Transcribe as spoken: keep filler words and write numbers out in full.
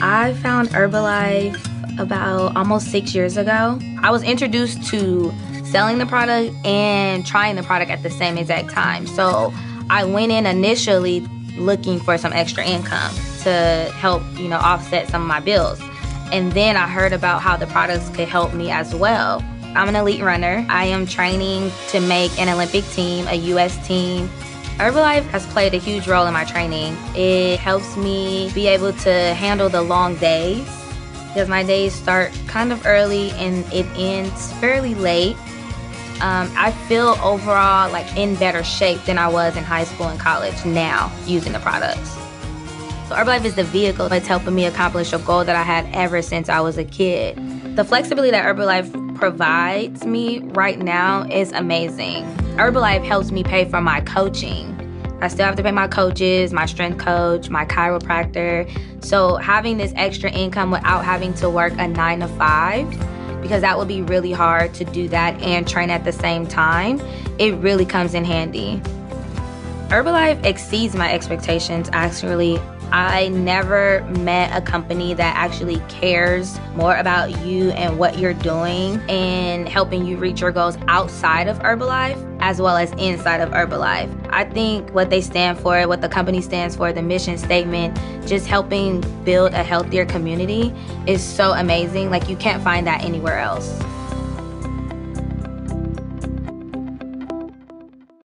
I found Herbalife about almost six years ago. I was introduced to selling the product and trying the product at the same exact time. So I went in initially looking for some extra income to help, you know, offset some of my bills. And then I heard about how the products could help me as well. I'm an elite runner. I am training to make an Olympic team, a U S team. Herbalife has played a huge role in my training. It helps me be able to handle the long days because my days start kind of early and it ends fairly late. Um, I feel overall like in better shape than I was in high school and college now using the products. So Herbalife is the vehicle that's helping me accomplish a goal that I had ever since I was a kid. The flexibility that Herbalife provides me right now is amazing. Herbalife helps me pay for my coaching. I still have to pay my coaches, my strength coach, my chiropractor. So having this extra income without having to work a nine to five, because that would be really hard to do that and train at the same time, it really comes in handy. Herbalife exceeds my expectations, actually. I never met a company that actually cares more about you and what you're doing and helping you reach your goals outside of Herbalife as well as inside of Herbalife. I think what they stand for, what the company stands for, the mission statement, just helping build a healthier community is so amazing. Like, you can't find that anywhere else.